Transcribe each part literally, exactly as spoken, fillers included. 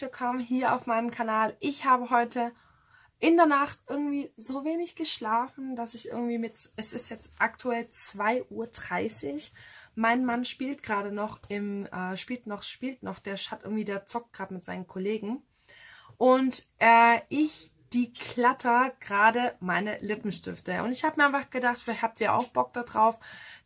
herzlich willkommen hier auf meinem Kanal. Ich habe heute in der Nacht irgendwie so wenig geschlafen, dass ich irgendwie mit, es ist jetzt aktuell zwei Uhr dreißig. Mein Mann spielt gerade noch im, äh, spielt noch, spielt noch, der hat irgendwie, der zockt gerade mit seinen Kollegen. Und äh, ich, die klatter gerade meine Lippenstifte. Und ich habe mir einfach gedacht, vielleicht habt ihr auch Bock da drauf.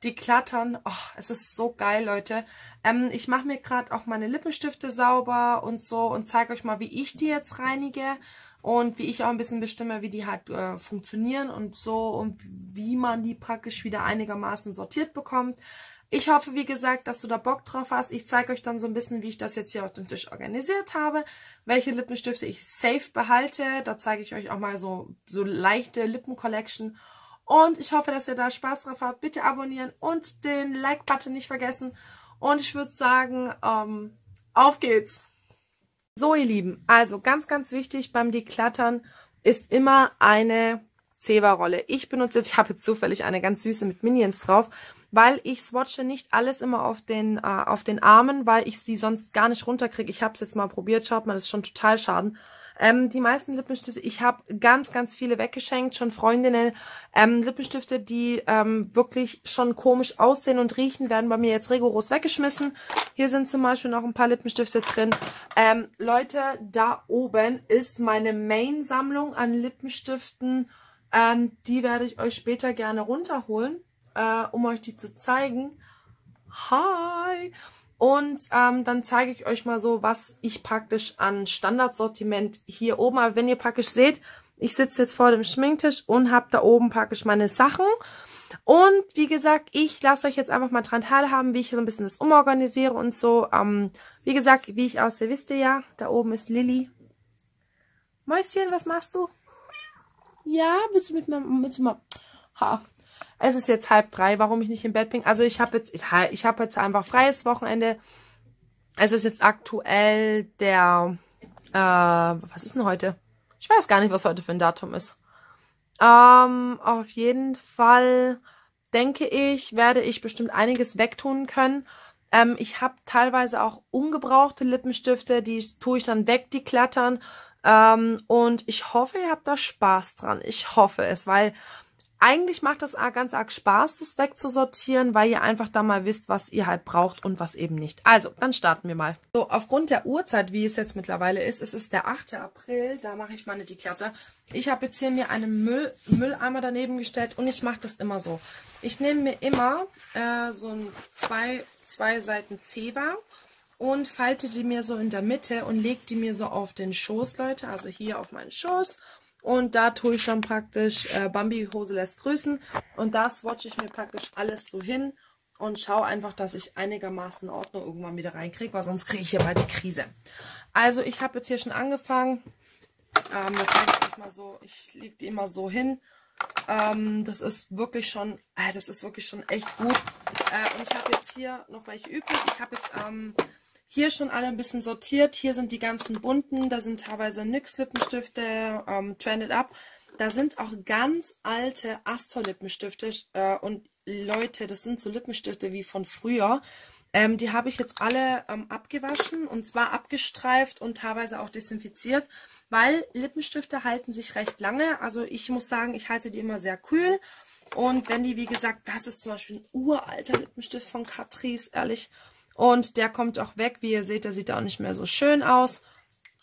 Die klattern, oh, es ist so geil, Leute. Ähm, ich mache mir gerade auch meine Lippenstifte sauber und so und zeige euch mal, wie ich die jetzt reinige. Und wie ich auch ein bisschen bestimme, wie die halt äh, funktionieren und so und wie man die praktisch wieder einigermaßen sortiert bekommt. Ich hoffe, wie gesagt, dass du da Bock drauf hast. Ich zeige euch dann so ein bisschen, wie ich das jetzt hier auf dem Tisch organisiert habe, welche Lippenstifte ich safe behalte. Da zeige ich euch auch mal so, so leichte Lippen-Collection. Und ich hoffe, dass ihr da Spaß drauf habt. Bitte abonnieren und den Like-Button nicht vergessen. Und ich würde sagen, ähm, auf geht's! So, ihr Lieben, also ganz, ganz wichtig beim Deklattern ist immer eine Zewa-Rolle. Ich benutze jetzt, ich habe jetzt zufällig eine ganz süße mit Minions drauf, weil ich swatche nicht alles immer auf den, äh, auf den Armen, weil ich die sonst gar nicht runterkriege. Ich habe es jetzt mal probiert, schaut mal, das ist schon total schaden. Ähm, die meisten Lippenstifte, ich habe ganz, ganz viele weggeschenkt, schon Freundinnen. Ähm, Lippenstifte, die ähm, wirklich schon komisch aussehen und riechen, werden bei mir jetzt rigoros weggeschmissen. Hier sind zum Beispiel noch ein paar Lippenstifte drin. Ähm, Leute, da oben ist meine Main-Sammlung an Lippenstiften. Ähm, die werde ich euch später gerne runterholen, äh, um euch die zu zeigen. Hi! Und ähm, dann zeige ich euch mal so, was ich praktisch an Standardsortiment hier oben habe. Wenn ihr praktisch seht, ich sitze jetzt vor dem Schminktisch und habe da oben praktisch meine Sachen. Und wie gesagt, ich lasse euch jetzt einfach mal dran teilhaben, wie ich so ein bisschen das umorganisiere und so. Ähm, wie gesagt, wie ich aussehe, wisst ihr ja. Da oben ist Lilly. Mäuschen, was machst du? Ja, willst du mit meinem... Willst du mal... Ha. Es ist jetzt halb drei, warum ich nicht im Bett bin. Also ich habe jetzt, ich habe jetzt einfach freies Wochenende. Es ist jetzt aktuell der, äh, was ist denn heute? Ich weiß gar nicht, was heute für ein Datum ist. Ähm, auf jeden Fall denke ich, werde ich bestimmt einiges wegtun können. Ähm, ich habe teilweise auch ungebrauchte Lippenstifte, die tue ich dann weg, die klattern. Ähm, und ich hoffe, ihr habt da Spaß dran. Ich hoffe es, weil... Eigentlich macht das ganz arg Spaß, das wegzusortieren, weil ihr einfach da mal wisst, was ihr halt braucht und was eben nicht. Also, dann starten wir mal. So, aufgrund der Uhrzeit, wie es jetzt mittlerweile ist, es ist der achte April, da mache ich meine Deklatter. Ich habe jetzt hier mir einen Müll, Mülleimer daneben gestellt und ich mache das immer so. Ich nehme mir immer äh, so ein zwei, zwei Seiten Zewa und falte die mir so in der Mitte und lege die mir so auf den Schoß, Leute, also hier auf meinen Schoß. Und da tue ich dann praktisch, äh, Bambi Hose lässt grüßen. Und da swatche ich mir praktisch alles so hin und schaue einfach, dass ich einigermaßen in Ordnung irgendwann wieder reinkriege, weil sonst kriege ich hier bald die Krise. Also ich habe jetzt hier schon angefangen. Ähm, das zeige ich euch mal so. Ich lege die immer so hin. Ähm, das ist wirklich schon, äh, das ist wirklich schon echt gut. Äh, und ich habe jetzt hier noch welche übrig. Ich habe jetzt ähm, hier schon alle ein bisschen sortiert. Hier sind die ganzen bunten. Da sind teilweise N Y X Lippenstifte, ähm, Trend It Up. Da sind auch ganz alte Astor Lippenstifte. Äh, und Leute, das sind so Lippenstifte wie von früher. Ähm, die habe ich jetzt alle ähm, abgewaschen und zwar abgestreift und teilweise auch desinfiziert, weil Lippenstifte halten sich recht lange. Also ich muss sagen, ich halte die immer sehr kühl. Und wenn die, wie gesagt, das ist zum Beispiel ein uralter Lippenstift von Catrice, ehrlich. Und der kommt auch weg, wie ihr seht, der sieht auch nicht mehr so schön aus.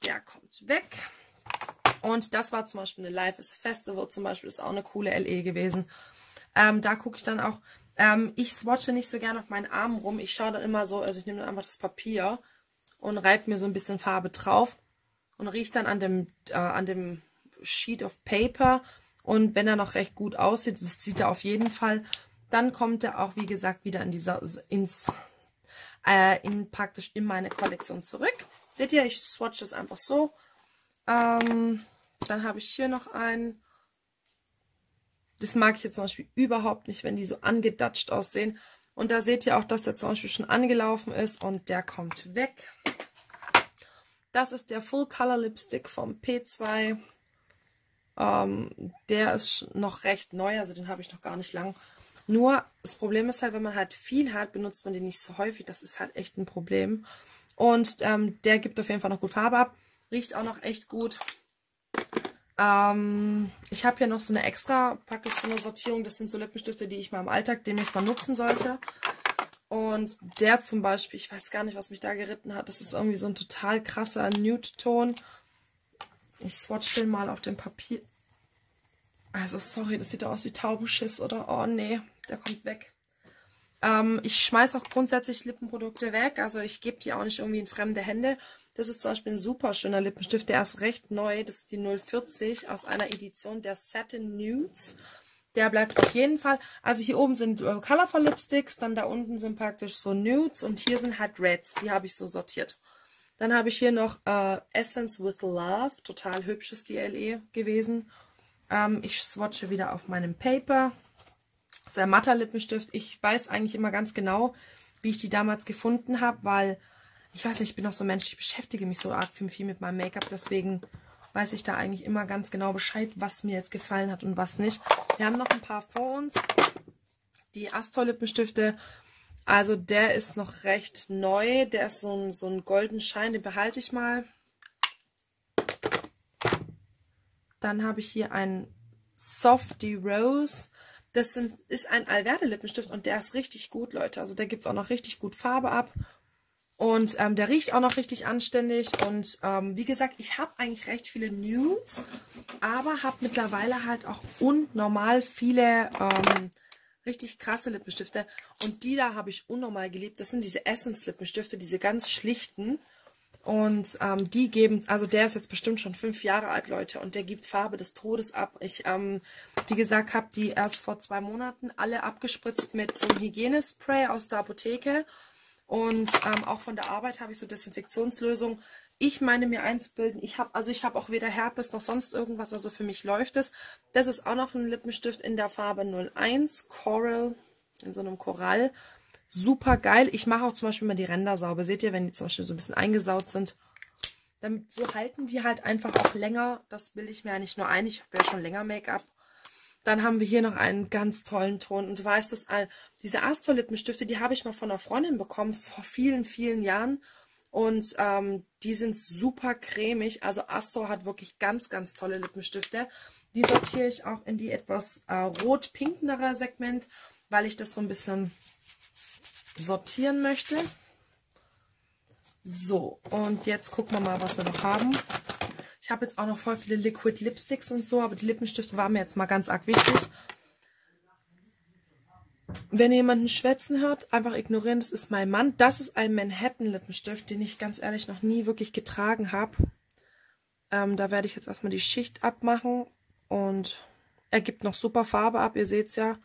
Der kommt weg. Und das war zum Beispiel eine Live is a Festival, zum Beispiel ist auch eine coole L E gewesen. Ähm, da gucke ich dann auch, ähm, ich swatche nicht so gerne auf meinen Arm rum. Ich schaue dann immer so, also ich nehme dann einfach das Papier und reibe mir so ein bisschen Farbe drauf und rieche dann an dem, äh, an dem Sheet of Paper. Und wenn er noch recht gut aussieht, das sieht er auf jeden Fall, dann kommt er auch, wie gesagt, wieder in dieser, ins... in praktisch in meine Kollektion zurück. Seht ihr, ich swatche es einfach so. Ähm, dann habe ich hier noch einen. Das mag ich jetzt zum Beispiel überhaupt nicht, wenn die so angedatscht aussehen. Und da seht ihr auch, dass der zum Beispiel schon angelaufen ist und der kommt weg. Das ist der Full Color Lipstick vom P zwei. Ähm, der ist noch recht neu, also den habe ich noch gar nicht lang. Nur, das Problem ist halt, wenn man halt viel hat, benutzt man den nicht so häufig. Das ist halt echt ein Problem. Und ähm, der gibt auf jeden Fall noch gut Farbe ab. Riecht auch noch echt gut. Ähm, ich habe hier noch so eine extra, packe ich so eine Sortierung. Das sind so Lippenstifte, die ich mal im Alltag demnächst mal nutzen sollte. Und der zum Beispiel, ich weiß gar nicht, was mich da geritten hat. Das ist irgendwie so ein total krasser Nude-Ton. Ich swatch den mal auf dem Papier. Also sorry, das sieht doch aus wie Taubenschiss, oder? Oh nee, der kommt weg. Ähm, ich schmeiße auch grundsätzlich Lippenprodukte weg, also ich gebe die auch nicht irgendwie in fremde Hände. Das ist zum Beispiel ein super schöner Lippenstift, der ist recht neu, das ist die null vierzig aus einer Edition der Satin Nudes. Der bleibt auf jeden Fall, also hier oben sind äh, Colorful Lipsticks, dann da unten sind praktisch so Nudes und hier sind halt Reds, die habe ich so sortiert. Dann habe ich hier noch äh, Essence with Love, total hübsches D L E gewesen. Ähm, ich swatche wieder auf meinem Paper. Das ist ein matter Lippenstift. Ich weiß eigentlich immer ganz genau, wie ich die damals gefunden habe, weil, ich weiß nicht, ich bin auch so ein Mensch, ich beschäftige mich so arg viel mit meinem Make-up, deswegen weiß ich da eigentlich immer ganz genau Bescheid, was mir jetzt gefallen hat und was nicht. Wir haben noch ein paar vor uns. Die Astor Lippenstifte, also der ist noch recht neu, der ist so ein, so ein golden Schein, den behalte ich mal. Dann habe ich hier einen Softy Rose. Das sind, ist ein Alverde Lippenstift und der ist richtig gut, Leute. Also der gibt auch noch richtig gut Farbe ab. Und ähm, der riecht auch noch richtig anständig. Und ähm, wie gesagt, ich habe eigentlich recht viele Nudes, aber habe mittlerweile halt auch unnormal viele ähm, richtig krasse Lippenstifte. Und die da habe ich unnormal geliebt. Das sind diese Essence Lippenstifte, diese ganz schlichten. Und ähm, die geben, also der ist jetzt bestimmt schon fünf Jahre alt, Leute, und der gibt Farbe des Todes ab. Ich, ähm, wie gesagt, habe die erst vor zwei Monaten alle abgespritzt mit so einem Hygienespray aus der Apotheke. Und ähm, auch von der Arbeit habe ich so Desinfektionslösung. Ich meine mir einzubilden, ich habe, also ich habe auch weder Herpes noch sonst irgendwas, also für mich läuft es. Das ist auch noch ein Lippenstift in der Farbe null eins, Coral, in so einem Korall. Super geil. Ich mache auch zum Beispiel mal die Ränder sauber. Seht ihr, wenn die zum Beispiel so ein bisschen eingesaut sind, dann so halten die halt einfach auch länger. Das will ich mir ja nicht nur ein. Ich habe ja schon länger Make-up. Dann haben wir hier noch einen ganz tollen Ton. Und du weißt, dass diese Astor Lippenstifte, die habe ich mal von einer Freundin bekommen vor vielen, vielen Jahren. Und ähm, die sind super cremig. Also Astor hat wirklich ganz, ganz tolle Lippenstifte. Die sortiere ich auch in die etwas äh, rot-pinknere Segment, weil ich das so ein bisschen sortieren möchte. So, und jetzt gucken wir mal, was wir noch haben. Ich habe jetzt auch noch voll viele Liquid Lipsticks und so, aber die Lippenstifte waren mir jetzt mal ganz arg wichtig. Wenn ihr jemanden schwätzen hört, einfach ignorieren, das ist mein Mann. Das ist ein Manhattan Lippenstift, den ich ganz ehrlich noch nie wirklich getragen habe. Ähm, da werde ich jetzt erstmal die Schicht abmachen und er gibt noch super Farbe ab, ihr seht es ja.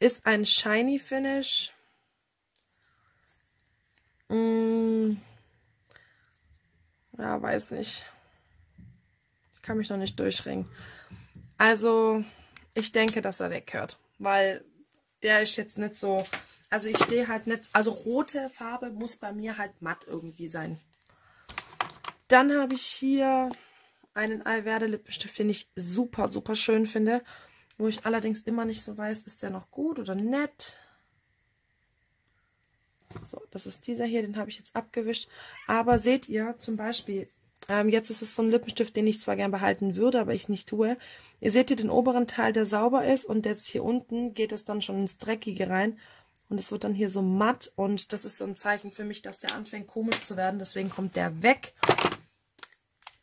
Ist ein Shiny Finish. Ja, weiß nicht. Ich kann mich noch nicht durchringen. Also, ich denke, dass er weghört. Weil der ist jetzt nicht so... Also, ich stehe halt nicht... Also, rote Farbe muss bei mir halt matt irgendwie sein. Dann habe ich hier einen Alverde Lippenstift, den ich super, super schön finde. Wo ich allerdings immer nicht so weiß, ist der noch gut oder nett. So, das ist dieser hier, den habe ich jetzt abgewischt. Aber seht ihr, zum Beispiel, ähm, jetzt ist es so ein Lippenstift, den ich zwar gern behalten würde, aber ich nicht tue. Ihr seht hier den oberen Teil, der sauber ist und jetzt hier unten geht es dann schon ins Dreckige rein. Und es wird dann hier so matt und das ist so ein Zeichen für mich, dass der anfängt komisch zu werden. Deswegen kommt der weg.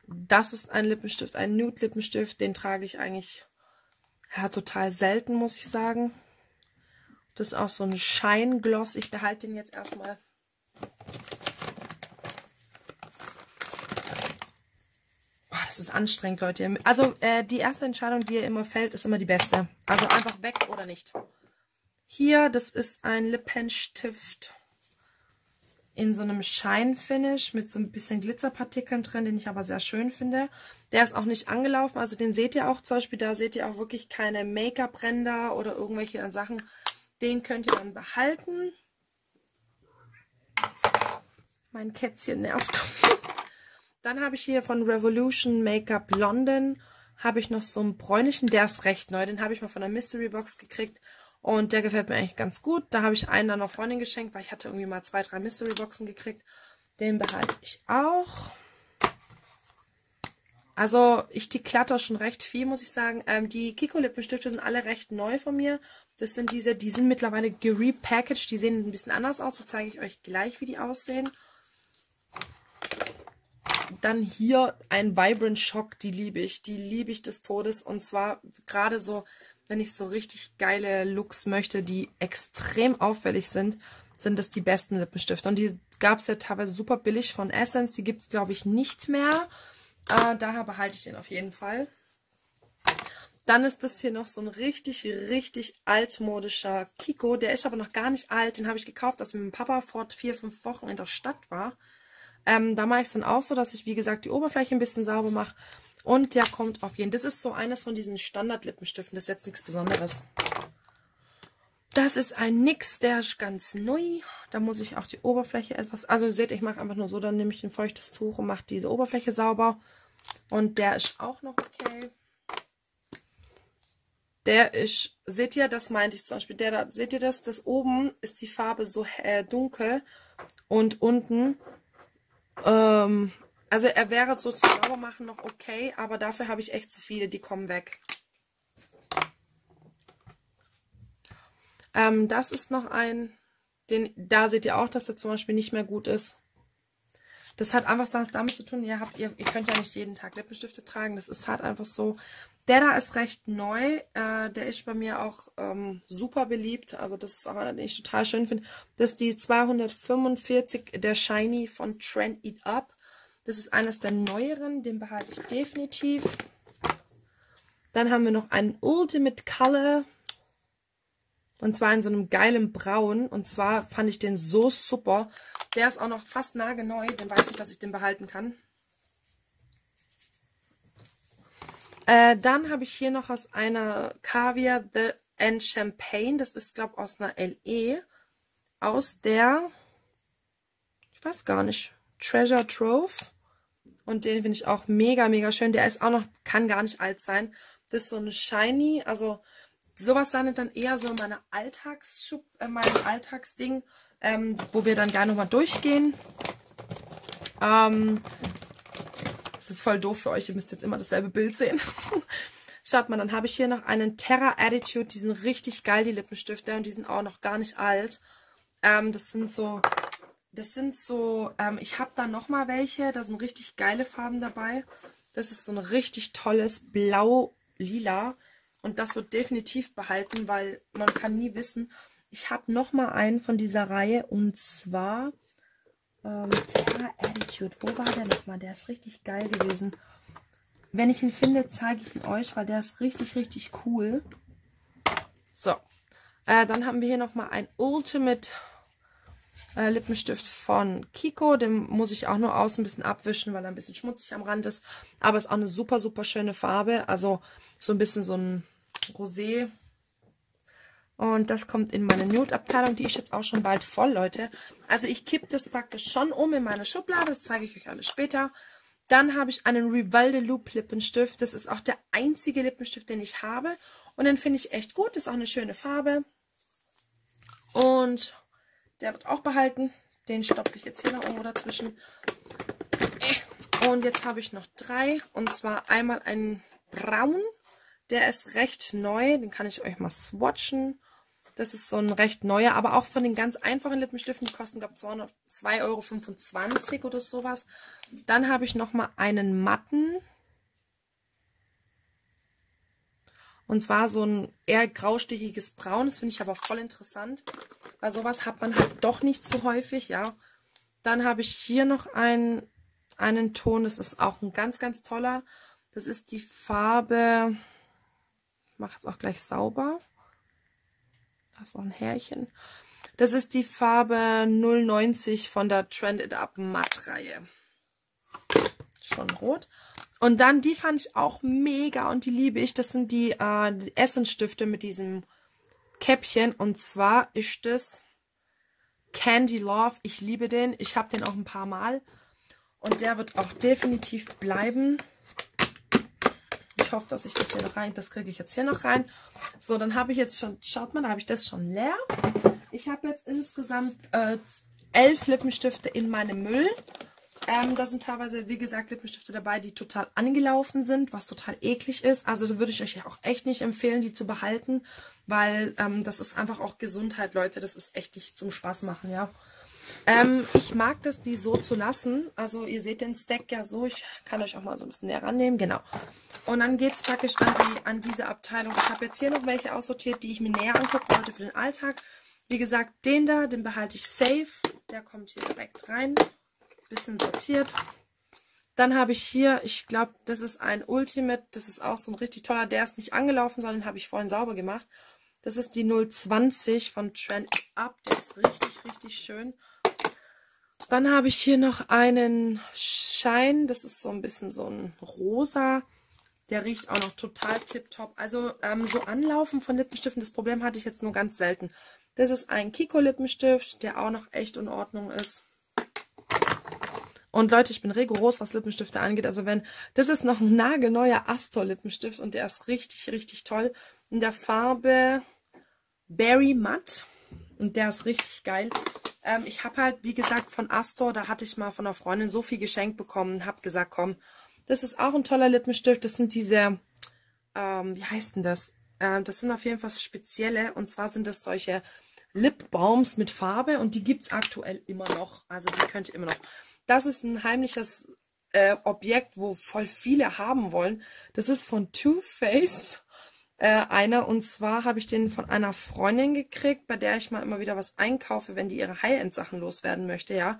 Das ist ein Lippenstift, ein Nude-Lippenstift, den trage ich eigentlich ja, total selten, muss ich sagen. Das ist auch so ein Scheingloss. Ich behalte den jetzt erstmal. Oh, das ist anstrengend, Leute. Also äh, die erste Entscheidung, die ihr immer fällt, ist immer die beste. Also einfach weg oder nicht. Hier, das ist ein Lippenstift in so einem Shine-Finish mit so ein bisschen Glitzerpartikeln drin, den ich aber sehr schön finde. Der ist auch nicht angelaufen. Also den seht ihr auch zum Beispiel. Da seht ihr auch wirklich keine Make-up-Ränder oder irgendwelche Sachen. Den könnt ihr dann behalten. Mein Kätzchen nervt. Dann habe ich hier von Revolution Makeup London habe ich noch so einen bräunlichen, der ist recht neu. Den habe ich mal von der Mystery Box gekriegt und der gefällt mir eigentlich ganz gut. Da habe ich einen einer Freundin geschenkt, weil ich hatte irgendwie mal zwei, drei Mystery Boxen gekriegt Den behalte ich auch. Also ich deklatter schon recht viel, muss ich sagen. Ähm, die Kiko Lippenstifte sind alle recht neu von mir. Das sind diese, die sind mittlerweile gerepackaged. Die sehen ein bisschen anders aus. So zeige ich euch gleich, wie die aussehen. Dann hier ein Vibrant Shock, die liebe ich. Die liebe ich des Todes. Und zwar gerade so, wenn ich so richtig geile Looks möchte, die extrem auffällig sind, sind das die besten Lippenstifte. Und die gab es ja teilweise super billig von Essence. Die gibt es, glaube ich, nicht mehr. Äh, daher behalte ich den auf jeden Fall. Dann ist das hier noch so ein richtig, richtig altmodischer Kiko. Der ist aber noch gar nicht alt. Den habe ich gekauft, als ich mit dem Papa vor vier, fünf Wochen in der Stadt war. Ähm, da mache ich es dann auch so, dass ich, wie gesagt, die Oberfläche ein bisschen sauber mache. Und der kommt auf jeden Fall. Das ist so eines von diesen Standard-Lippenstiften. Das ist jetzt nichts Besonderes. Das ist ein N Y X. Der ist ganz neu. Da muss ich auch die Oberfläche etwas... Also ihr seht, ich mache einfach nur so. Dann nehme ich ein feuchtes Tuch und mache diese Oberfläche sauber. Und der ist auch noch okay. Der ist... Seht ihr, das meinte ich zum Beispiel. Der da, seht ihr das? Das oben ist die Farbe so äh, dunkel. Und unten... Ähm, also er wäre so zum Saubermachen noch okay, aber dafür habe ich echt zu viele, die kommen weg. Ähm, das ist noch ein, den, da seht ihr auch, dass der zum Beispiel nicht mehr gut ist. Das hat einfach was damit zu tun, ihr, habt, ihr, ihr könnt ja nicht jeden Tag Lippenstifte tragen, das ist halt einfach so. Der da ist recht neu, äh, der ist bei mir auch ähm, super beliebt, also das ist auch einer, den ich total schön finde. Das ist die zweihundertfünfundvierzig, der Shiny von Trend It Up. Das ist eines der neueren, den behalte ich definitiv. Dann haben wir noch einen Ultimate Color, und zwar in so einem geilen Braun, und zwar fand ich den so super. Der ist auch noch fast nagelneu, dann weiß ich, dass ich den behalten kann. Äh, dann habe ich hier noch aus einer Caviar The and Champagne. Das ist, glaube ich, aus einer L E. Aus der, ich weiß gar nicht, Treasure Trove. Und den finde ich auch mega, mega schön. Der ist auch noch, kann gar nicht alt sein. Das ist so eine Shiny. Also sowas landet dann eher so in meiner Alltagsschub, äh, meinem Alltagsding, ähm, wo wir dann gleich nochmal durchgehen. Ähm... Jetzt voll doof für euch, ihr müsst jetzt immer dasselbe Bild sehen. Schaut mal, dann habe ich hier noch einen Terra Attitude, die sind richtig geil, die Lippenstifte, und die sind auch noch gar nicht alt. Ähm, das sind so, das sind so, ähm, ich habe da nochmal welche, da sind richtig geile Farben dabei. Das ist so ein richtig tolles Blau-Lila und das wird definitiv behalten, weil man kann nie wissen. Ich habe nochmal einen von dieser Reihe und zwar... Ähm, Terra Attitude, wo war der nochmal? Der ist richtig geil gewesen. Wenn ich ihn finde, zeige ich ihn euch, weil der ist richtig, richtig cool. So, äh, dann haben wir hier nochmal ein Ultimate äh, Lippenstift von Kiko. Den muss ich auch nur außen ein bisschen abwischen, weil er ein bisschen schmutzig am Rand ist. Aber ist auch eine super, super schöne Farbe. Also so ein bisschen so ein Rosé. Und das kommt in meine Nude-Abteilung. Die ist jetzt auch schon bald voll, Leute. Also ich kippe das praktisch schon um in meine Schublade. Das zeige ich euch alles später. Dann habe ich einen Rival de Loop Lippenstift. Das ist auch der einzige Lippenstift, den ich habe. Und den finde ich echt gut. Das ist auch eine schöne Farbe. Und der wird auch behalten. Den stopfe ich jetzt hier noch irgendwo dazwischen. Und jetzt habe ich noch drei. Und zwar einmal einen Braun. Der ist recht neu. Den kann ich euch mal swatchen. Das ist so ein recht neuer, aber auch von den ganz einfachen Lippenstiften, die kosten, glaube ich, zwei Euro fünfundzwanzig oder sowas. Dann habe ich nochmal einen matten. Und zwar so ein eher graustichiges Braun. Das finde ich aber voll interessant, weil sowas hat man halt doch nicht so häufig, ja. Dann habe ich hier noch einen, einen Ton. Das ist auch ein ganz, ganz toller. Das ist die Farbe... Ich mache jetzt auch gleich sauber. Da ist noch ein Härchen. Das ist die Farbe null neunzig von der Trend It Up Matt-Reihe. Schon rot. Und dann, die fand ich auch mega und die liebe ich. Das sind die, äh, die Essence-Stifte mit diesem Käppchen. Und zwar ist das Candy Love. Ich liebe den. Ich habe den auch ein paar Mal. Und der wird auch definitiv bleiben. Ich hoffe, dass ich das hier noch rein, das kriege ich jetzt hier noch rein. So, dann habe ich jetzt schon, schaut mal, da habe ich das schon leer. Ich habe jetzt insgesamt äh, elf Lippenstifte in meinem Müll. Ähm, da sind teilweise, wie gesagt, Lippenstifte dabei, die total angelaufen sind, was total eklig ist. Also da würde ich euch ja auch echt nicht empfehlen, die zu behalten, weil ähm, das ist einfach auch Gesundheit, Leute. Das ist echt nicht zum Spaß machen, ja. Ähm, ich mag das, die so zu lassen. Also ihr seht den Stack ja so. Ich kann euch auch mal so ein bisschen näher rannehmen, genau. Und dann geht es praktisch an, die, an diese Abteilung. Ich habe jetzt hier noch welche aussortiert, die ich mir näher angucken wollte für den Alltag. Wie gesagt, den da, den behalte ich safe. Der kommt hier direkt rein. Bisschen sortiert. Dann habe ich hier, ich glaube, das ist ein Ultimate. Das ist auch so ein richtig toller. Der ist nicht angelaufen, sondern den habe ich vorhin sauber gemacht. Das ist die null zwanzig von Trend It Up. Der ist richtig, richtig schön. Dann habe ich hier noch einen Schein. Das ist so ein bisschen so ein rosa. Der riecht auch noch total tipptopp. Also ähm, so Anlaufen von Lippenstiften, das Problem hatte ich jetzt nur ganz selten. Das ist ein Kiko Lippenstift, der auch noch echt in Ordnung ist. Und Leute, ich bin rigoros, was Lippenstifte angeht. Also wenn, das ist noch ein nagelneuer Astor Lippenstift und der ist richtig, richtig toll. In der Farbe Berry Matt und der ist richtig geil. Ähm, ich habe halt, wie gesagt, von Astor, da hatte ich mal von einer Freundin so viel geschenkt bekommen, habe gesagt, komm, das ist auch ein toller Lippenstift. Das sind diese, ähm, wie heißt denn das? Ähm, das sind auf jeden Fall spezielle und zwar sind das solche Lip Balms mit Farbe und die gibt es aktuell immer noch. Also die könnt ihr immer noch. Das ist ein heimliches äh, Objekt, wo voll viele haben wollen. Das ist von Too Faced äh, einer. Und zwar habe ich den von einer Freundin gekriegt, bei der ich mal immer wieder was einkaufe, wenn die ihre High-End-Sachen loswerden möchte, ja.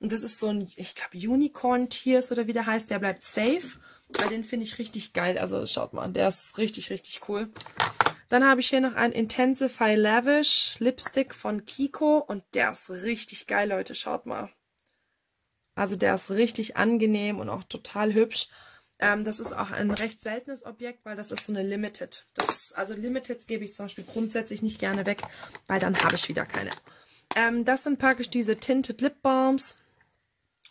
Und das ist so ein, ich glaube, Unicorn-Tears oder wie der heißt. Der bleibt safe, weil den finde ich richtig geil. Also schaut mal, der ist richtig, richtig cool. Dann habe ich hier noch einen Intensify Lavish Lipstick von Kiko. Und der ist richtig geil, Leute. Schaut mal. Also der ist richtig angenehm und auch total hübsch. Ähm, das ist auch ein recht seltenes Objekt, weil das ist so eine Limited. Das, also Limiteds gebe ich zum Beispiel grundsätzlich nicht gerne weg, weil dann habe ich wieder keine. Ähm, das sind praktisch diese Tinted Lip Balms.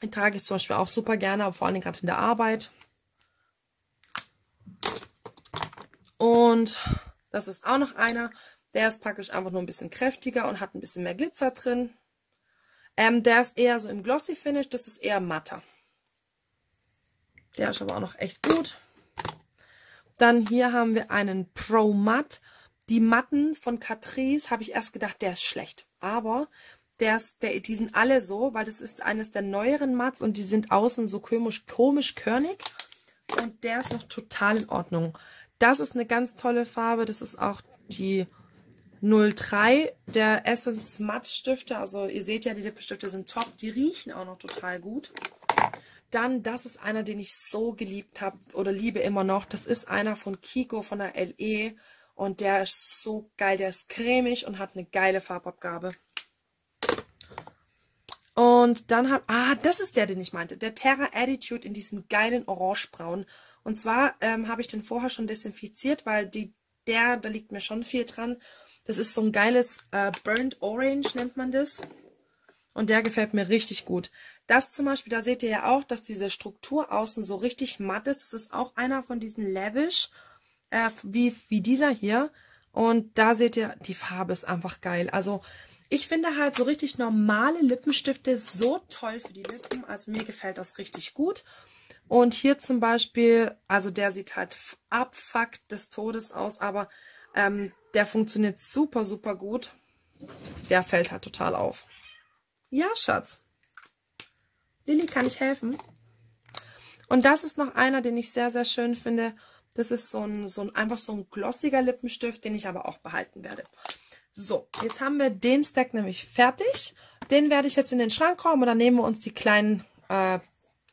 Die trage ich zum Beispiel auch super gerne, aber vor allem gerade in der Arbeit. Und das ist auch noch einer. Der ist praktisch einfach nur ein bisschen kräftiger und hat ein bisschen mehr Glitzer drin. Ähm, der ist eher so im Glossy Finish, das ist eher matter. Der ist aber auch noch echt gut. Dann hier haben wir einen Pro Matt. Die Matten von Catrice habe ich erst gedacht, der ist schlecht. Aber der ist, der, die sind alle so, weil das ist eines der neueren Matts und die sind außen so komisch, komisch körnig. Und der ist noch total in Ordnung. Das ist eine ganz tolle Farbe, das ist auch die null drei der Essence Matt Stifte, also ihr seht ja, die Lippenstifte sind top, die riechen auch noch total gut. Dann, das ist einer, den ich so geliebt habe oder liebe immer noch, das ist einer von Kiko von der L E und der ist so geil, der ist cremig und hat eine geile Farbabgabe. Und dann habe, ah, das ist der, den ich meinte, der Terra Attitude in diesem geilen Orangebraun und zwar ähm, habe ich den vorher schon desinfiziert, weil die, der, da liegt mir schon viel dran. Das ist so ein geiles äh, Burnt Orange, nennt man das. Und der gefällt mir richtig gut. Das zum Beispiel, da seht ihr ja auch, dass diese Struktur außen so richtig matt ist. Das ist auch einer von diesen Lavish, äh, wie, wie dieser hier. Und da seht ihr, die Farbe ist einfach geil. Also ich finde halt so richtig normale Lippenstifte so toll für die Lippen. Also mir gefällt das richtig gut. Und hier zum Beispiel, also der sieht halt abfuckt des Todes aus, aber ähm, der funktioniert super, super gut. Der fällt halt total auf. Ja, Schatz. Lilly, kann ich helfen? Und das ist noch einer, den ich sehr, sehr schön finde. Das ist so ein, so ein einfach so ein glossiger Lippenstift, den ich aber auch behalten werde. So, jetzt haben wir den Stack nämlich fertig. Den werde ich jetzt in den Schrank räumen und dann nehmen wir uns die kleinen äh,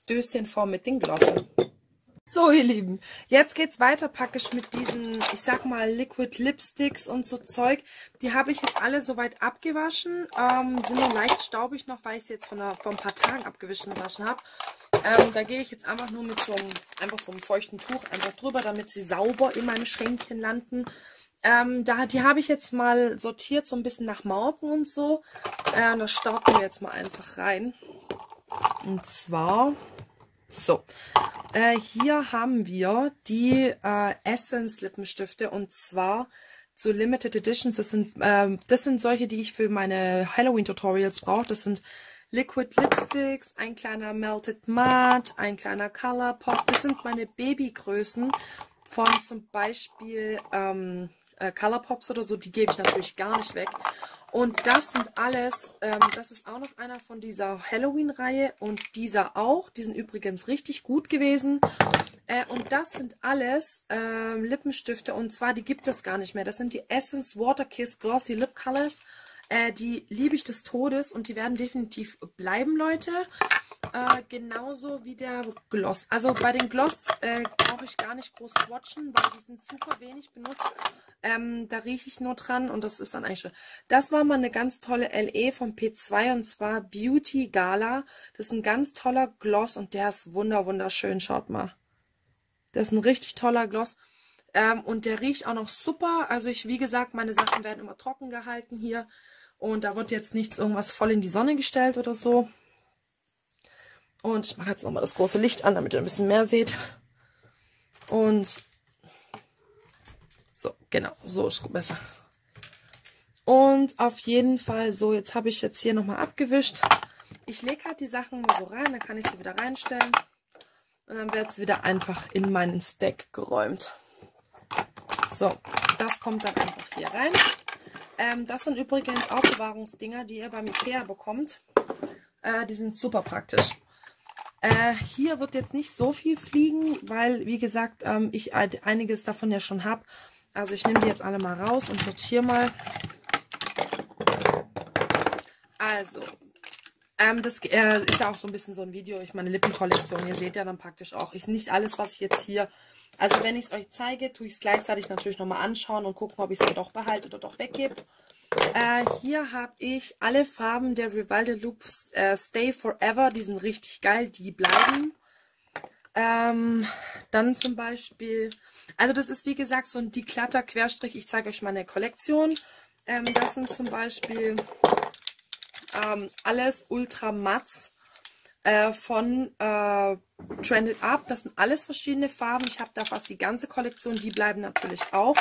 Döschen vor mit den Glossen. So, ihr Lieben, jetzt geht's weiter praktisch mit diesen, ich sag mal, Liquid Lipsticks und so Zeug. Die habe ich jetzt alle soweit abgewaschen. Ähm, sind nur leicht staubig noch, weil ich sie jetzt von, einer, von ein paar Tagen abgewaschen habe. Ähm, da gehe ich jetzt einfach nur mit so einem, einfach so einem feuchten Tuch einfach drüber, damit sie sauber in meinem Schränkchen landen. Ähm, da, die habe ich jetzt mal sortiert, so ein bisschen nach Marken und so. Äh, das starten wir jetzt mal einfach rein. Und zwar... So, äh, hier haben wir die äh, Essence Lippenstifte und zwar so Limited Editions. Das sind, ähm, das sind solche, die ich für meine Halloween-Tutorials brauche. Das sind Liquid Lipsticks, ein kleiner Melted Matte, ein kleiner Colourpop. Das sind meine Babygrößen von zum Beispiel ähm, äh, Colourpops oder so. Die gebe ich natürlich gar nicht weg. Und das sind alles, ähm, das ist auch noch einer von dieser Halloween-Reihe und dieser auch. Die sind übrigens richtig gut gewesen. Äh, und das sind alles ähm, Lippenstifte, und zwar, die gibt es gar nicht mehr. Das sind die Essence Water Kiss Glossy Lip Colors. Äh, die liebe ich des Todes und die werden definitiv bleiben, Leute. Äh, genauso wie der Gloss. Also bei den Gloss äh, brauche ich gar nicht groß swatchen, weil die sind super wenig benutzt. Ähm, da rieche ich nur dran und das ist dann eigentlich schon. Das war mal eine ganz tolle L E vom P zwei, und zwar Beauty Gala. Das ist ein ganz toller Gloss und der ist wunder wunderschön. Schaut mal. Das ist ein richtig toller Gloss. Ähm, und der riecht auch noch super. Also ich, wie gesagt, meine Sachen werden immer trocken gehalten hier. Und da wird jetzt nichts irgendwas voll in die Sonne gestellt oder so. Und ich mache jetzt nochmal das große Licht an, damit ihr ein bisschen mehr seht. Und so, genau, so ist gut besser. Und auf jeden Fall, so, jetzt habe ich jetzt hier nochmal abgewischt. Ich lege halt die Sachen mal so rein, dann kann ich sie wieder reinstellen. Und dann wird es wieder einfach in meinen Stack geräumt. So, das kommt dann einfach hier rein. Ähm, das sind übrigens Aufbewahrungsdinger, die ihr beim Ikea bekommt. Äh, die sind super praktisch. Äh, hier wird jetzt nicht so viel fliegen, weil, wie gesagt, ähm, ich einiges davon ja schon habe. Also ich nehme die jetzt alle mal raus und sortiere mal. Also, ähm, das äh, ist ja auch so ein bisschen so ein Video. Ich meine, Lippenkollektion, ihr seht ja dann praktisch auch. Ich, nicht alles, was ich jetzt hier... Also wenn ich es euch zeige, tue ich es gleichzeitig natürlich nochmal anschauen und gucken, ob ich es dann doch behalte oder doch weggebe. Äh, hier habe ich alle Farben der Rival de Loop äh, Stay Forever. Die sind richtig geil, die bleiben. Ähm, dann zum Beispiel, also das ist wie gesagt so ein Declutter-Querstrich. Ich zeige euch meine Kollektion. Ähm, das sind zum Beispiel ähm, alles Ultra Mattes äh, von äh, Trend It Up. Das sind alles verschiedene Farben. Ich habe da fast die ganze Kollektion. Die bleiben natürlich auch.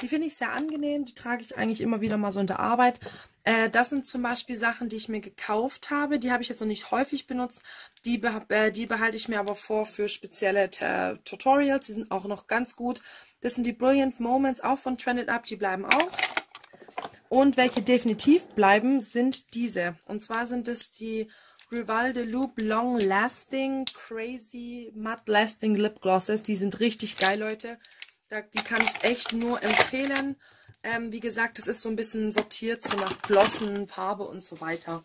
Die finde ich sehr angenehm. Die trage ich eigentlich immer wieder mal so in der Arbeit. Äh, das sind zum Beispiel Sachen, die ich mir gekauft habe. Die habe ich jetzt noch nicht häufig benutzt. Die, beh äh, die behalte ich mir aber vor für spezielle äh, Tutorials. Die sind auch noch ganz gut. Das sind die Brilliant Moments, auch von Trend It Up. Die bleiben auch. Und welche definitiv bleiben, sind diese. Und zwar sind es die Rival de Loop Long Lasting Crazy Matte Lasting Lip Glosses. Die sind richtig geil, Leute. Die kann ich echt nur empfehlen. Ähm, wie gesagt, es ist so ein bisschen sortiert, so nach Glossen, Farbe und so weiter.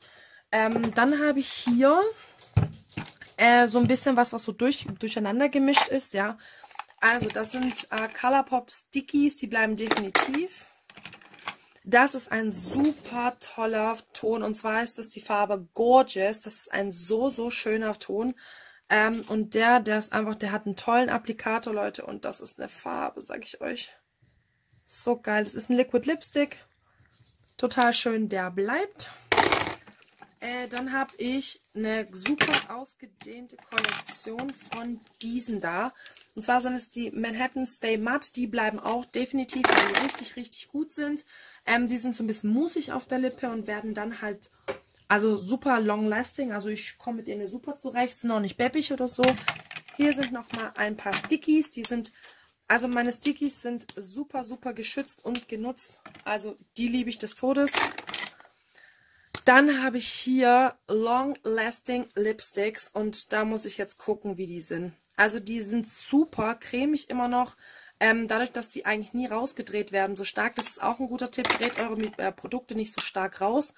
Ähm, dann habe ich hier äh, so ein bisschen was, was so durch, durcheinander gemischt ist. Ja. Also das sind äh, Colourpop Stickies, die bleiben definitiv. Das ist ein super toller Ton, und zwar ist das die Farbe Gorgeous. Das ist ein so, so schöner Ton. Ähm, und der, der ist einfach, der hat einen tollen Applikator, Leute. Und das ist eine Farbe, sag ich euch. So geil. Das ist ein Liquid Lipstick. Total schön, der bleibt. Äh, dann habe ich eine super ausgedehnte Kollektion von diesen da. Und zwar sind es die Manhattan Stay Matte. Die bleiben auch definitiv, weil die richtig, richtig gut sind. Ähm, die sind so ein bisschen musig auf der Lippe und werden dann halt... Also super long-lasting, also ich komme mit denen super zurecht, sind auch nicht beppig oder so. Hier sind nochmal ein paar Stickies, die sind, also meine Stickies sind super, super geschützt und genutzt. Also die liebe ich des Todes. Dann habe ich hier long-lasting Lipsticks und da muss ich jetzt gucken, wie die sind. Also die sind super cremig immer noch, ähm, dadurch, dass die eigentlich nie rausgedreht werden so stark. Das ist auch ein guter Tipp, dreht eure äh, Produkte nicht so stark raus.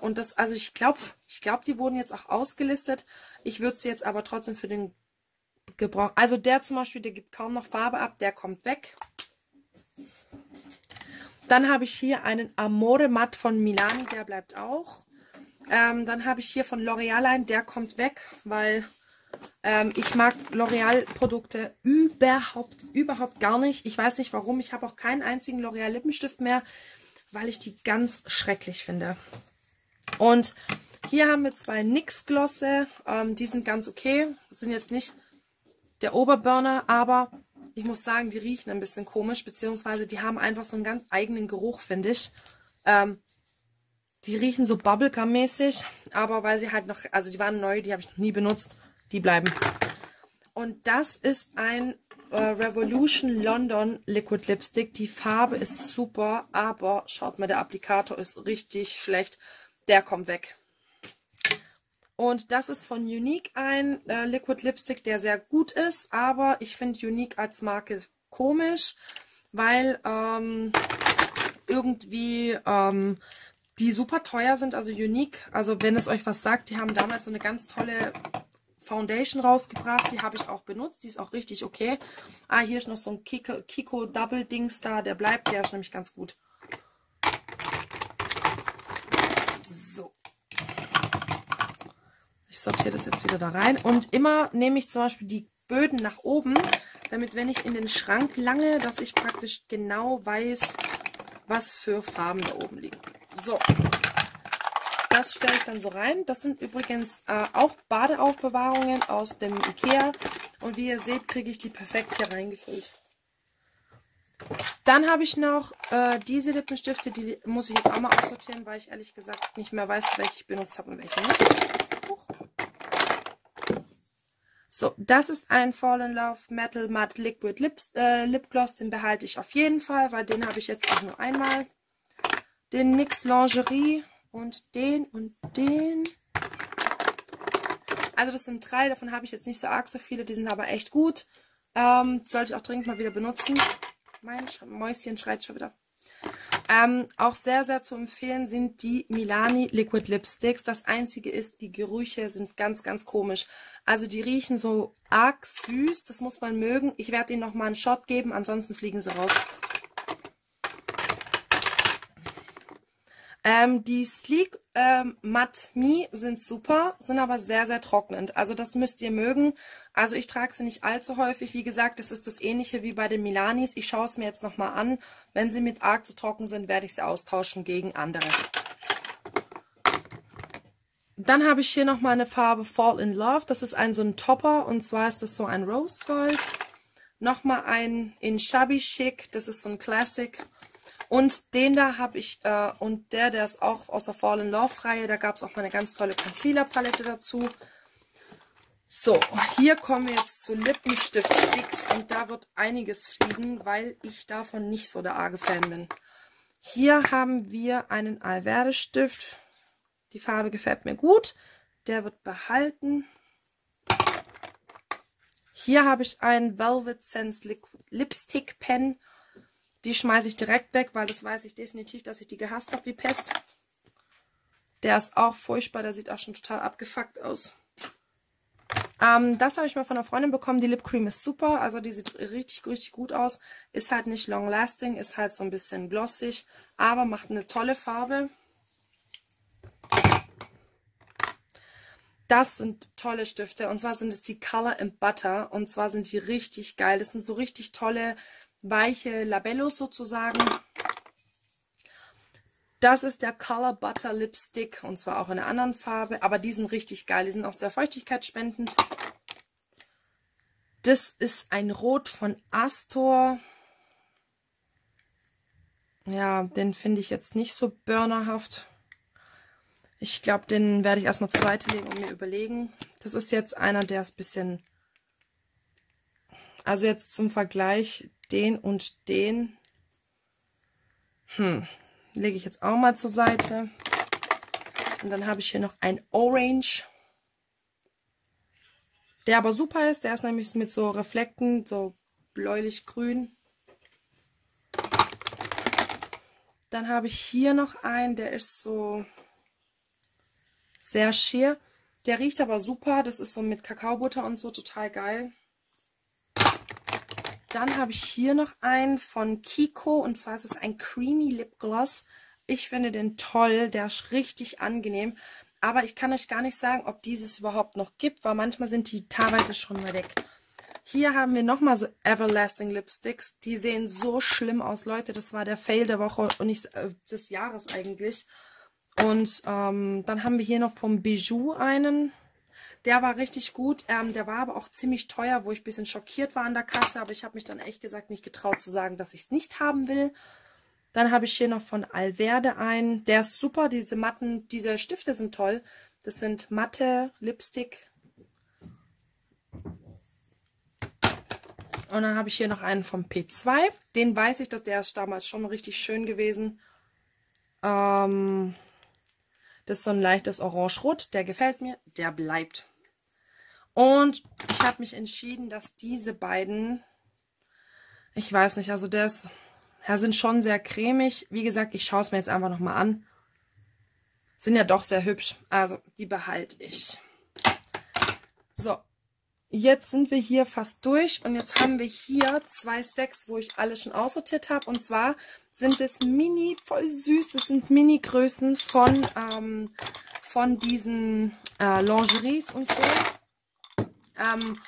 Und das, also ich glaube, ich glaube, die wurden jetzt auch ausgelistet. Ich würde sie jetzt aber trotzdem für den Gebrauch. Also der zum Beispiel, der gibt kaum noch Farbe ab, der kommt weg. Dann habe ich hier einen Amore Matt von Milani, der bleibt auch. Ähm, dann habe ich hier von L'Oreal einen, der kommt weg, weil ähm, ich mag L'Oreal-Produkte überhaupt, überhaupt gar nicht. Ich weiß nicht warum, ich habe auch keinen einzigen L'Oreal-Lippenstift mehr, weil ich die ganz schrecklich finde. Und hier haben wir zwei N Y X Glosse, ähm, die sind ganz okay, sind jetzt nicht der Oberburner, aber Ich muss sagen, die riechen ein bisschen komisch, beziehungsweise die haben einfach so einen ganz eigenen Geruch, finde ich. Ähm, die riechen so Bubblegum-mäßig, aber weil sie halt noch, also die waren neu, die habe ich noch nie benutzt, die bleiben. Und das ist ein äh, Revolution London Liquid Lipstick. Die Farbe ist super, aber schaut mal, der Applikator ist richtig schlecht. Der kommt weg. Und das ist von Unique ein äh, Liquid Lipstick, der sehr gut ist, aber ich finde Unique als Marke komisch, weil ähm, irgendwie ähm, die super teuer sind, also Unique, also wenn es euch was sagt, die haben damals so eine ganz tolle Foundation rausgebracht, die habe ich auch benutzt, die ist auch richtig okay. Ah, hier ist noch so ein Kiko, Kiko Double Dings da, der bleibt, der ist nämlich ganz gut. So. Ich sortiere das jetzt wieder da rein und immer nehme ich zum Beispiel die Böden nach oben, damit wenn ich in den Schrank lange, dass ich praktisch genau weiß, was für Farben da oben liegen. So, das stelle ich dann so rein. Das sind übrigens äh, auch Badeaufbewahrungen aus dem Ikea und wie ihr seht, kriege ich die perfekt hier reingefüllt. Dann habe ich noch äh, diese Lippenstifte, die muss ich jetzt auch mal aussortieren, weil ich ehrlich gesagt nicht mehr weiß, welche ich benutzt habe und welche nicht. Huch. So, das ist ein Fall in Love Metal Matte Liquid Lips, äh, Lipgloss, den behalte ich auf jeden Fall, weil den habe ich jetzt auch nur einmal. Den N Y X Lingerie und den und den. Also das sind drei, davon habe ich jetzt nicht so arg so viele, die sind aber echt gut. Ähm, sollte ich auch dringend mal wieder benutzen. Mein Mäuschen schreit schon wieder. Ähm, auch sehr, sehr zu empfehlen sind die Milani Liquid Lipsticks. Das einzige ist, die Gerüche sind ganz, ganz komisch. Also die riechen so arg süß, das muss man mögen. Ich werde ihnen nochmal einen Shot geben, ansonsten fliegen sie raus. Ähm, die Sleek ähm, Matte Me sind super, sind aber sehr, sehr trocknend. Also das müsst ihr mögen. Also ich trage sie nicht allzu häufig. Wie gesagt, das ist das Ähnliche wie bei den Milanis. Ich schaue es mir jetzt nochmal an. Wenn sie mit arg zu trocken sind, werde ich sie austauschen gegen andere. Dann habe ich hier nochmal eine Farbe Fall in Love. Das ist ein so ein Topper und zwar ist das so ein Rose Gold. Nochmal ein in Shabby Chic, das ist so ein Classic. Und den da habe ich, äh, und der, der ist auch aus der Fall in Love-Reihe, da gab es auch mal eine ganz tolle Concealer-Palette dazu. So, hier kommen wir jetzt zu Lippenstift-Sticks und da wird einiges fliegen, weil ich davon nicht so der arge Fan bin. Hier haben wir einen Alverde-Stift, die Farbe gefällt mir gut, der wird behalten. Hier habe ich einen Velvet Sense Lipstick Pen. Die schmeiße ich direkt weg, weil das weiß ich definitiv, dass ich die gehasst habe wie Pest. Der ist auch furchtbar, der sieht auch schon total abgefuckt aus. Ähm, das habe ich mal von einer Freundin bekommen. Die Lip Cream ist super, also die sieht richtig, richtig gut aus. Ist halt nicht long lasting, ist halt so ein bisschen glossig, aber macht eine tolle Farbe. Das sind tolle Stifte und zwar sind es die Color and Butter und zwar sind die richtig geil. Das sind so richtig tolle weiche Labellos sozusagen. Das ist der Color Butter Lipstick und zwar auch in einer anderen Farbe, aber die sind richtig geil, die sind auch sehr feuchtigkeitsspendend. Das ist ein Rot von Astor. Ja, den finde ich jetzt nicht so burnerhaft. Ich glaube, den werde ich erstmal zur Seite legen und mir überlegen. Das ist jetzt einer, der ist ein bisschen... Also jetzt zum Vergleich... Den und den hm. lege ich jetzt auch mal zur Seite. Und dann habe ich hier noch ein Orange, der aber super ist. Der ist nämlich mit so Reflekten, so bläulich-grün. Dann habe ich hier noch einen, der ist so sehr schier. Der riecht aber super. Das ist so mit Kakaobutter und so total geil. Dann habe ich hier noch einen von Kiko und zwar ist es ein Creamy Lip Gloss. Ich finde den toll, der ist richtig angenehm, aber ich kann euch gar nicht sagen, ob dieses überhaupt noch gibt, weil manchmal sind die teilweise schon mal weg. Hier haben wir nochmal so Everlasting Lipsticks, die sehen so schlimm aus, Leute, das war der Fail der Woche und nicht äh, des Jahres eigentlich. Und ähm, dann haben wir hier noch vom Bijou einen. Der war richtig gut, ähm, der war aber auch ziemlich teuer, wo ich ein bisschen schockiert war an der Kasse, aber ich habe mich dann echt gesagt nicht getraut zu sagen, dass ich es nicht haben will. Dann habe ich hier noch von Alverde einen, der ist super, diese matten, diese Stifte sind toll. Das sind matte Lipstick. Und dann habe ich hier noch einen vom P zwei. Den weiß ich, dass der ist damals schon richtig schön gewesen. Ähm, das ist so ein leichtes Orange-Rot. Der gefällt mir, der bleibt. Und ich habe mich entschieden, dass diese beiden, ich weiß nicht, also das, ja, sind schon sehr cremig. Wie gesagt, ich schaue es mir jetzt einfach nochmal an. Sind ja doch sehr hübsch. Also, die behalte ich. So. Jetzt sind wir hier fast durch und jetzt haben wir hier zwei Stacks, wo ich alles schon aussortiert habe. Und zwar sind es mini, voll süß, das sind Mini-Größen von, ähm, von diesen äh, Lingeries und so. Ähm,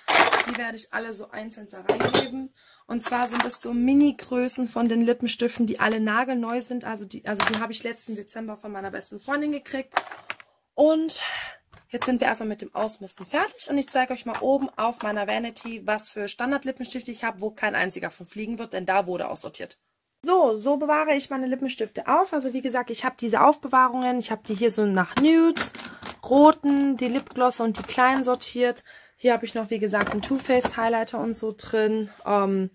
die werde ich alle so einzeln da reingeben. Und zwar sind es so Mini-Größen von den Lippenstiften, die alle nagelneu sind. Also die, also die habe ich letzten Dezember von meiner besten Freundin gekriegt. Und jetzt sind wir erstmal mit dem Ausmisten fertig und ich zeige euch mal oben auf meiner Vanity, was für Standard-Lippenstifte ich habe, wo kein einziger von fliegen wird, denn da wurde aussortiert. So, so bewahre ich meine Lippenstifte auf. Also wie gesagt, ich habe diese Aufbewahrungen. Ich habe die hier so nach Nudes, Roten, die Lipglosse und die kleinen sortiert. Hier habe ich noch, wie gesagt, einen Too Faced Highlighter und so drin. Ähm,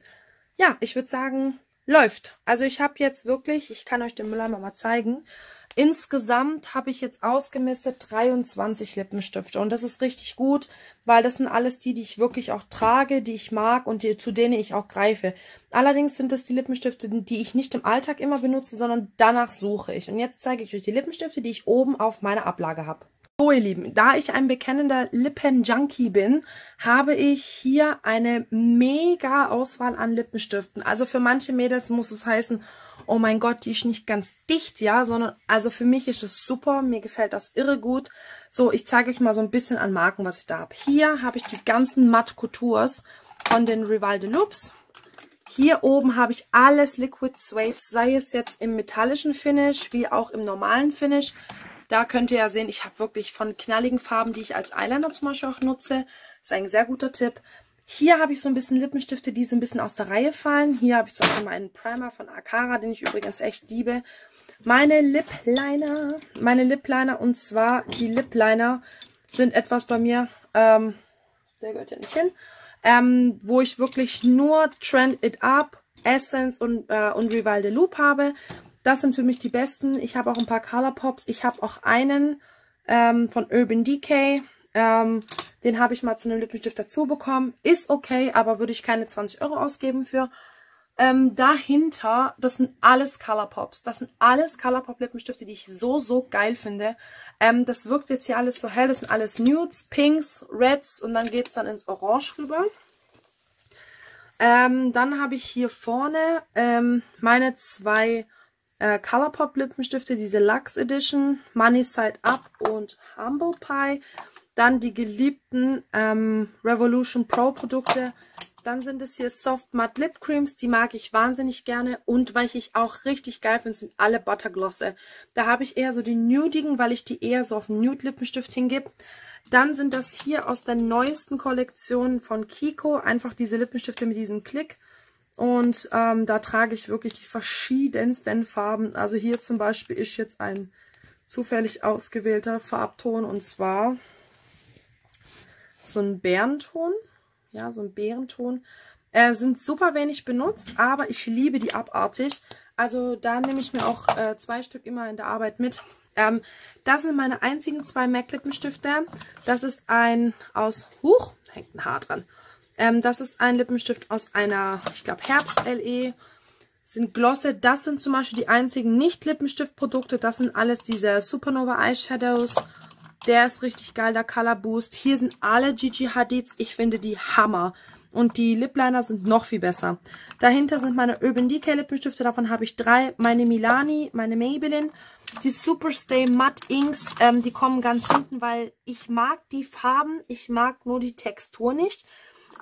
ja, ich würde sagen, läuft. Also ich habe jetzt wirklich, ich kann euch den Müller mal zeigen, insgesamt habe ich jetzt ausgemistet dreiundzwanzig Lippenstifte und das ist richtig gut, weil das sind alles die, die ich wirklich auch trage, die ich mag und die, zu denen ich auch greife. Allerdings sind das die Lippenstifte, die ich nicht im Alltag immer benutze, sondern danach suche ich. Und jetzt zeige ich euch die Lippenstifte, die ich oben auf meiner Ablage habe. So ihr Lieben, da ich ein bekennender Lippen-Junkie bin, habe ich hier eine mega Auswahl an Lippenstiften. Also für manche Mädels muss es heißen, oh mein Gott, die ist nicht ganz dicht, ja, sondern also für mich ist es super, mir gefällt das irre gut. So, ich zeige euch mal so ein bisschen an Marken, was ich da habe. Hier habe ich die ganzen Matte Coutures von den Rival de Loops. Hier oben habe ich alles Liquid Suades, sei es jetzt im metallischen Finish, wie auch im normalen Finish. Da könnt ihr ja sehen, ich habe wirklich von knalligen Farben, die ich als Eyeliner zum Beispiel auch nutze. Das ist ein sehr guter Tipp. Hier habe ich so ein bisschen Lippenstifte, die so ein bisschen aus der Reihe fallen. Hier habe ich zum Beispiel meinen Primer von Akara, den ich übrigens echt liebe. Meine Lip Liner, meine Lip Liner und zwar die Lip Liner sind etwas bei mir, ähm, der gehört ja nicht hin, ähm, wo ich wirklich nur Trend It Up, Essence und, äh, und Rival de Loop habe. Das sind für mich die besten. Ich habe auch ein paar Colourpops. Ich habe auch einen ähm, von Urban Decay. Ähm, den habe ich mal zu einem Lippenstift dazu bekommen. Ist okay, aber würde ich keine zwanzig Euro ausgeben für. Ähm, dahinter, das sind alles Colourpops. Das sind alles Colourpop-Lippenstifte, die ich so, so geil finde. Ähm, das wirkt jetzt hier alles so hell. Das sind alles Nudes, Pinks, Reds und dann geht es dann ins Orange rüber. Ähm, dann habe ich hier vorne ähm, meine zwei Äh, Colourpop Lippenstifte, diese Luxe Edition, Money Side Up und Humble Pie. Dann die geliebten ähm, Revolution Pro Produkte. Dann sind es hier Soft Matte Lip Creams, die mag ich wahnsinnig gerne. Und weil ich auch richtig geil finde, sind alle Butterglosse. Da habe ich eher so die Nudigen, weil ich die eher so auf einen Nude Lippenstift hingebe. Dann sind das hier aus der neuesten Kollektion von Kiko, einfach diese Lippenstifte mit diesem Klick. Und ähm, da trage ich wirklich die verschiedensten Farben. Also hier zum Beispiel ist jetzt ein zufällig ausgewählter Farbton und zwar so ein Bärenton. Ja, so ein Bärenton. Äh, sind super wenig benutzt, aber ich liebe die abartig. Also da nehme ich mir auch äh, zwei Stück immer in der Arbeit mit. Ähm, das sind meine einzigen zwei M A C Lippenstifte. Das ist ein aus... Huch, hängt ein Haar dran. Ähm, das ist ein Lippenstift aus einer, ich glaube, Herbst-L E. Sind Glosse. Das sind zum Beispiel die einzigen Nicht-Lippenstift-Produkte. Das sind alles diese Supernova Eyeshadows. Der ist richtig geil, der Color Boost. Hier sind alle Gigi Hadids. Ich finde die Hammer. Und die Lip-Liner sind noch viel besser. Dahinter sind meine Urban Decay Lippenstifte. Davon habe ich drei. Meine Milani, meine Maybelline. Die Superstay Matte Inks. Ähm, die kommen ganz hinten, weil ich mag die Farben. Ich mag nur die Textur nicht.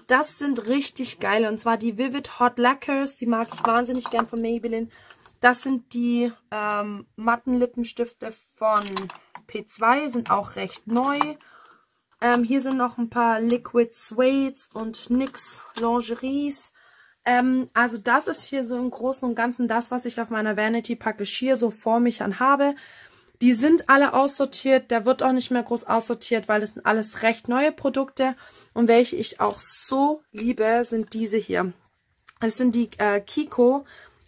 Das sind richtig geile und zwar die Vivid Hot Lacquers, die mag ich wahnsinnig gern von Maybelline. Das sind die ähm, matten Lippenstifte von P zwei, sind auch recht neu. Ähm, hier sind noch ein paar Liquid Suedes und N Y X Lingeries. Ähm, also das ist hier so im Großen und Ganzen das, was ich auf meiner Vanity Package hier so vor mich an habe. Die sind alle aussortiert, da wird auch nicht mehr groß aussortiert, weil das sind alles recht neue Produkte. Und welche ich auch so liebe, sind diese hier. Das sind die äh, Kiko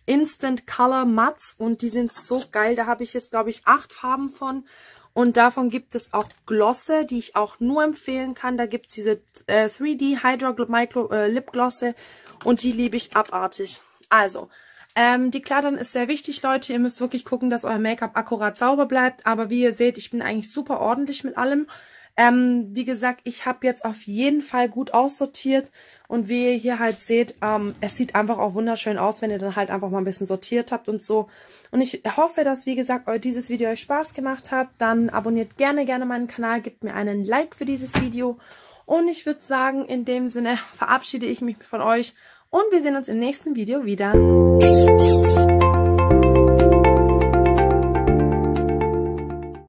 Instant Color Mats und die sind so geil. Da habe ich jetzt, glaube ich, acht Farben von. Und davon gibt es auch Glosse, die ich auch nur empfehlen kann. Da gibt es diese äh, drei D Hydro Micro äh, Lip Glosse und die liebe ich abartig. Also, ähm, Dekladern ist sehr wichtig, Leute. Ihr müsst wirklich gucken, dass euer Make-up akkurat sauber bleibt. Aber wie ihr seht, ich bin eigentlich super ordentlich mit allem. Ähm, wie gesagt, ich habe jetzt auf jeden Fall gut aussortiert. Und wie ihr hier halt seht, ähm, es sieht einfach auch wunderschön aus, wenn ihr dann halt einfach mal ein bisschen sortiert habt und so. Und ich hoffe, dass, wie gesagt, dieses Video euch Spaß gemacht hat. Dann abonniert gerne, gerne meinen Kanal, gebt mir einen Like für dieses Video. Und ich würde sagen, in dem Sinne verabschiede ich mich von euch und wir sehen uns im nächsten Video wieder.